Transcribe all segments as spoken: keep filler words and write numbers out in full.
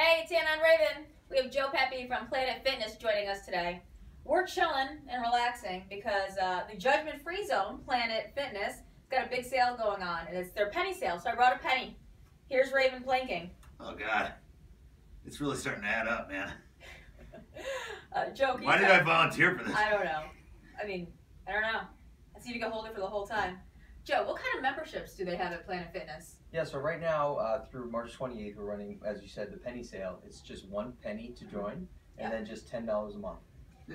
Hey, it's Anna and Raven. We have Joe Pepe from Planet Fitness joining us today. We're chilling and relaxing because uh, the Judgment-Free Zone, Planet Fitness, has got a big sale going on, and it's their penny sale, so I brought a penny. Here's Raven blinking. Oh, God. It's really starting to add up, man. uh, Joe, why did I volunteer for this? I don't know. I mean, I don't know. I seem to get hold of it for the whole time. Joe, what kind of memberships do they have at Planet Fitness? Yeah, so right now uh, through March twenty-eighth, we're running, as you said, the penny sale. It's just one penny to join, and yep. then just ten dollars a month.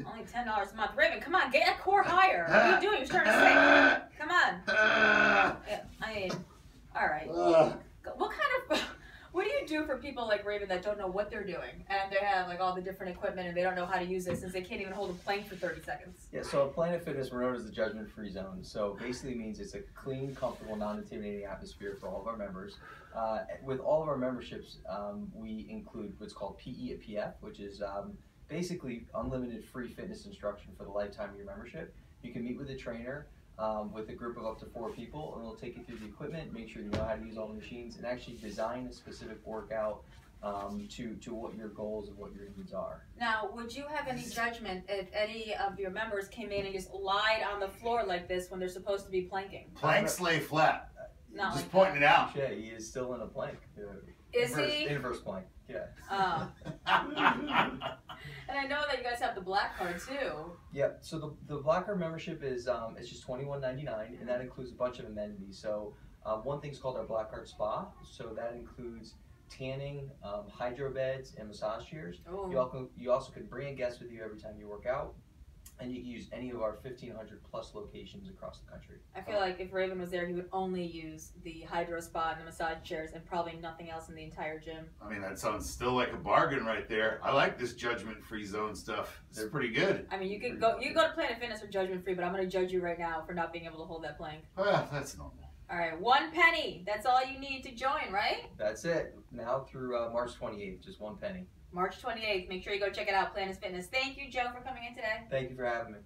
Only ten dollars a month. Raven, come on, get that core higher. What are you doing? You're starting to sink. Come on. Yeah, I mean, all right. Ugh. What kind of, what do you do for people like Raven that don't know what they're doing, and they have like all the different equipment and they don't know how to use it since they can't even hold a plank for thirty seconds? Yeah, so Planet Fitness, we're known as the Judgment-Free Zone. So basically means it's a clean, comfortable, non-intimidating atmosphere for all of our members. Uh, with all of our memberships, um, we include what's called P E and P F, which is um, basically unlimited free fitness instruction for the lifetime of your membership. You can meet with a trainer um, with a group of up to four people, and we'll take you through the equipment, make sure you know how to use all the machines, and actually design a specific workout um, to, to what your goals and what your needs are. Now, would you have any judgment if any of your members came in and just lied on the floor like this when they're supposed to be planking? Planks lay flat. Not just like pointing that. It out. Yeah, he is still in a plank. Yeah. Is inverse, he? Inverse plank, yeah. Oh. And I know that you guys have the Black Card too. Yeah, so the, the Black Card membership is um, it's just twenty-one ninety-nine, and that includes a bunch of amenities. So um, one thing's called our Black Card Spa, so that includes tanning, um, hydro beds, and massage chairs. Ooh. You also, you also can bring a guest with you every time you work out. And you can use any of our fifteen hundred plus locations across the country. I feel like if Raven was there, he would only use the hydro spa and the massage chairs and probably nothing else in the entire gym. I mean, that sounds still like a bargain right there. I like this Judgment-Free Zone stuff. It's They're pretty good. I mean, you could go, you go to Planet Fitness for Judgment-Free, but I'm going to judge you right now for not being able to hold that plank. Well, that's normal. All right, one penny. That's all you need to join, right? That's it. Now through uh, March twenty-eighth, just one penny. March twenty-eighth. Make sure you go check it out, Planet Fitness. Thank you, Joe, for coming in today. Thank you for having me.